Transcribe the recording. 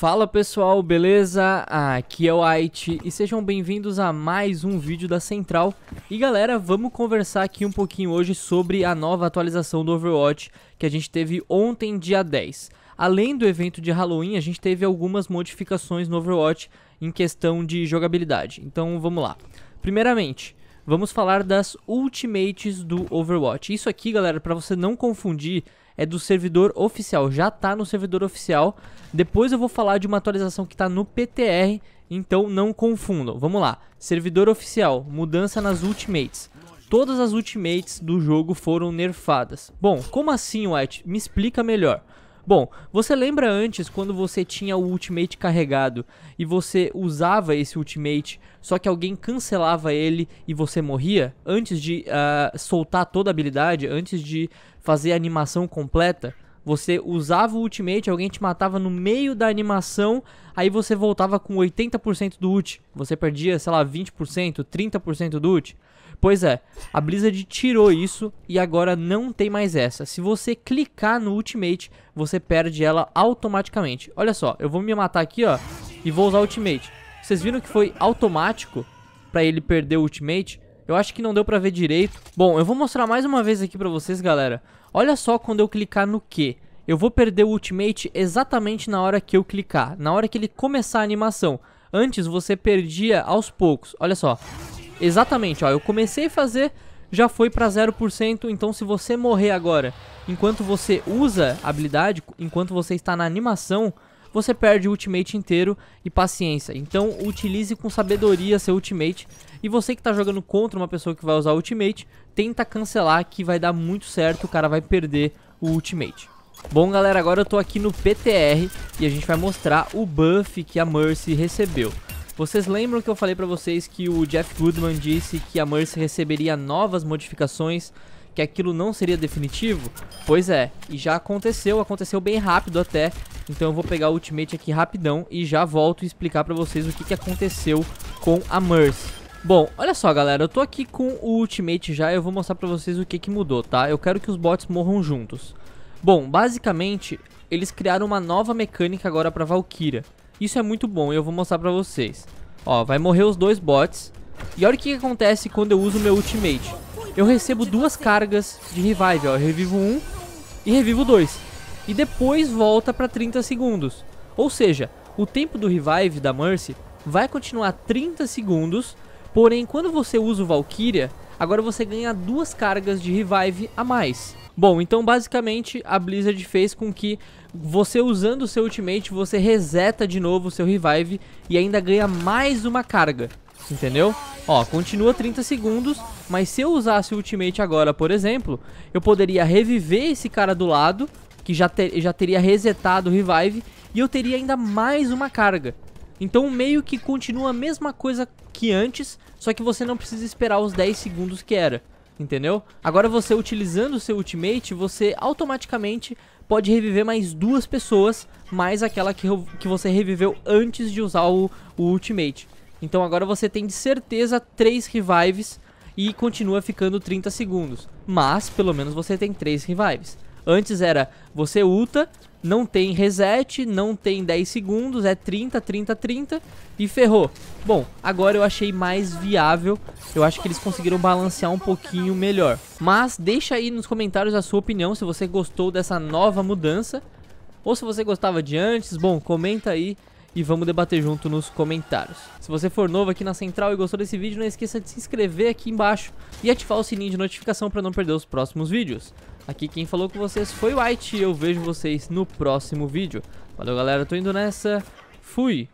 Fala pessoal, beleza? Aqui é o Aiti e sejam bem-vindos a mais um vídeo da Central. E galera, vamos conversar aqui um pouquinho hoje sobre a nova atualização do Overwatch que a gente teve ontem, dia 10. Além do evento de Halloween, a gente teve algumas modificações no Overwatch em questão de jogabilidade. Então vamos lá. Primeiramente, vamos falar das Ultimates do Overwatch. Isso aqui, galera, pra você não confundir, é do servidor oficial, já tá no servidor oficial. Depois eu vou falar de uma atualização que tá no PTR, então não confundam. Vamos lá, servidor oficial, mudança nas Ultimates. Todas as Ultimates do jogo foram nerfadas. Bom, como assim, White? Me explica melhor. Bom, você lembra antes quando você tinha o ultimate carregado e você usava esse ultimate, só que alguém cancelava ele e você morria? Antes de soltar toda a habilidade, antes de fazer a animação completa, você usava o ultimate, alguém te matava no meio da animação, aí você voltava com 80% do ult. Você perdia, sei lá, 20%, 30% do ult. Pois é, a Blizzard tirou isso e agora não tem mais essa. Se você clicar no ultimate, você perde ela automaticamente. Olha só, eu vou me matar aqui, ó, e vou usar o ultimate. Vocês viram que foi automático pra ele perder o ultimate? Eu acho que não deu pra ver direito. Bom, eu vou mostrar mais uma vez aqui pra vocês, galera. Olha só quando eu clicar no Q. Eu vou perder o ultimate exatamente na hora que eu clicar, na hora que ele começar a animação. Antes você perdia aos poucos, olha só. Exatamente, ó, eu comecei a fazer, já foi pra 0%, então se você morrer agora, enquanto você usa a habilidade, enquanto você está na animação, você perde o ultimate inteiro e paciência. Então utilize com sabedoria seu ultimate, e você que está jogando contra uma pessoa que vai usar o ultimate, tenta cancelar que vai dar muito certo, o cara vai perder o ultimate. Bom galera, agora eu tô aqui no PTR e a gente vai mostrar o buff que a Mercy recebeu. Vocês lembram que eu falei pra vocês que o Jeff Woodman disse que a Mercy receberia novas modificações, que aquilo não seria definitivo? Pois é, e já aconteceu, aconteceu bem rápido até, então eu vou pegar o ultimate aqui rapidão e já volto e explicar pra vocês o que aconteceu com a Mercy. Bom, olha só galera, eu tô aqui com o ultimate já e eu vou mostrar pra vocês o que mudou, tá? Eu quero que os bots morram juntos. Bom, basicamente, eles criaram uma nova mecânica agora pra Valquíria. Isso é muito bom e eu vou mostrar pra vocês. Ó, vai morrer os dois bots. E olha o que acontece quando eu uso meu ultimate. Eu recebo duas cargas de revive, ó. Eu revivo um e revivo dois. E depois volta pra 30 segundos. Ou seja, o tempo do revive da Mercy vai continuar 30 segundos. Porém, quando você usa o Valkyria, agora você ganha duas cargas de revive a mais. Bom, então basicamente a Blizzard fez com que você usando o seu ultimate, você reseta de novo o seu revive e ainda ganha mais uma carga, entendeu? Ó, continua 30 segundos, mas se eu usasse o ultimate agora, por exemplo, eu poderia reviver esse cara do lado, que já teria resetado o revive, e eu teria ainda mais uma carga. Então meio que continua a mesma coisa que antes, só que você não precisa esperar os 10 segundos que era. Entendeu? Agora você utilizando o seu ultimate, você automaticamente pode reviver mais duas pessoas, mais aquela que você reviveu antes de usar o ultimate. Então agora você tem de certeza 3 revives e continua ficando 30 segundos. Mas pelo menos você tem 3 revives. Antes era você ulta, não tem reset, não tem 10 segundos, é 30, 30, 30 e ferrou. Bom, agora eu achei mais viável, eu acho que eles conseguiram balancear um pouquinho melhor. Mas deixa aí nos comentários a sua opinião, se você gostou dessa nova mudança ou se você gostava de antes. Bom, comenta aí e vamos debater junto nos comentários. Se você for novo aqui na Central e gostou desse vídeo, não esqueça de se inscrever aqui embaixo e ativar o sininho de notificação para não perder os próximos vídeos. Aqui quem falou com vocês foi o White e eu vejo vocês no próximo vídeo. Valeu galera, tô indo nessa, fui!